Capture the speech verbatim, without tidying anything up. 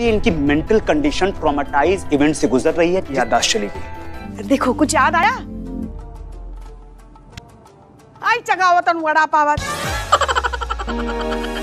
इनकी mental condition traumatise event से गुजर रही है, याददाश्त चली गई। देखो कुछ याद आया? आई चगावतन वड़ा पावत।